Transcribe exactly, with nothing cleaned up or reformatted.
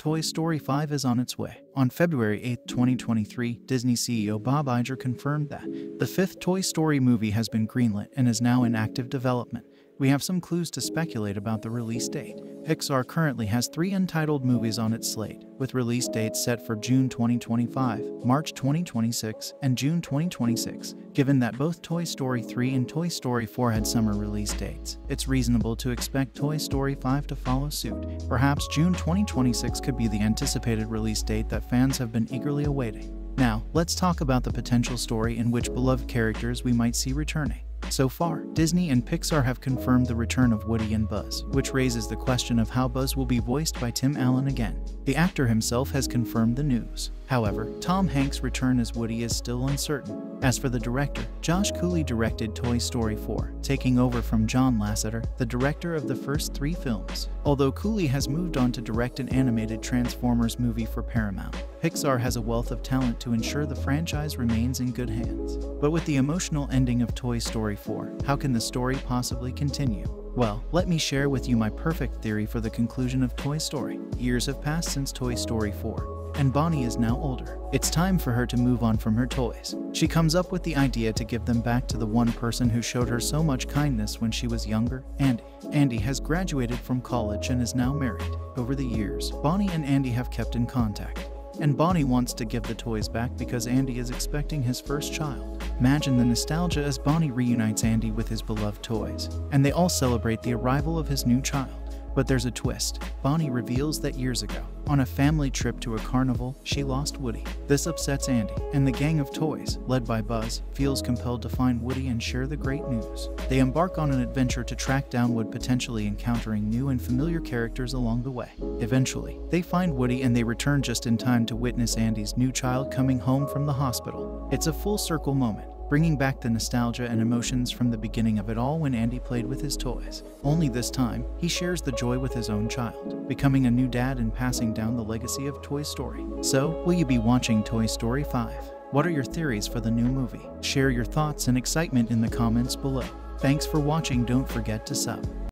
Toy Story five is on its way. On February eighth, twenty twenty-three, Disney C E O Bob Iger confirmed that the fifth Toy Story movie has been greenlit and is now in active development. We have some clues to speculate about the release date. Pixar currently has three untitled movies on its slate, with release dates set for June twenty twenty-five, March twenty twenty-six, and June twenty twenty-six. Given that both Toy Story three and Toy Story four had summer release dates, it's reasonable to expect Toy Story five to follow suit. Perhaps June twenty twenty-six could be the anticipated release date that fans have been eagerly awaiting. Now, let's talk about the potential story in which beloved characters we might see returning. So far, Disney and Pixar have confirmed the return of Woody and Buzz, which raises the question of how Buzz will be voiced by Tim Allen again. The actor himself has confirmed the news. However, Tom Hanks' return as Woody is still uncertain. As for the director, Josh Cooley directed Toy Story four, taking over from John Lasseter, the director of the first three films. Although Cooley has moved on to direct an animated Transformers movie for Paramount, Pixar has a wealth of talent to ensure the franchise remains in good hands. But with the emotional ending of Toy Story four, how can the story possibly continue? Well, let me share with you my perfect theory for the conclusion of Toy Story. Years have passed since Toy Story four, and Bonnie is now older. It's time for her to move on from her toys. She comes up with the idea to give them back to the one person who showed her so much kindness when she was younger, Andy. Andy has graduated from college and is now married. Over the years, Bonnie and Andy have kept in contact, and Bonnie wants to give the toys back because Andy is expecting his first child. Imagine the nostalgia as Bonnie reunites Andy with his beloved toys, and they all celebrate the arrival of his new child. But there's a twist. Bonnie reveals that years ago, on a family trip to a carnival, she lost Woody. This upsets Andy, and the gang of toys, led by Buzz, feels compelled to find Woody and share the great news. They embark on an adventure to track down Woody, potentially encountering new and familiar characters along the way. Eventually, they find Woody and they return just in time to witness Andy's new child coming home from the hospital. It's a full circle moment, bringing back the nostalgia and emotions from the beginning of it all when Andy played with his toys. Only this time, he shares the joy with his own child, becoming a new dad and passing down the legacy of Toy Story. So, will you be watching Toy Story five? What are your theories for the new movie? Share your thoughts and excitement in the comments below. Thanks for watching. Don't forget to sub.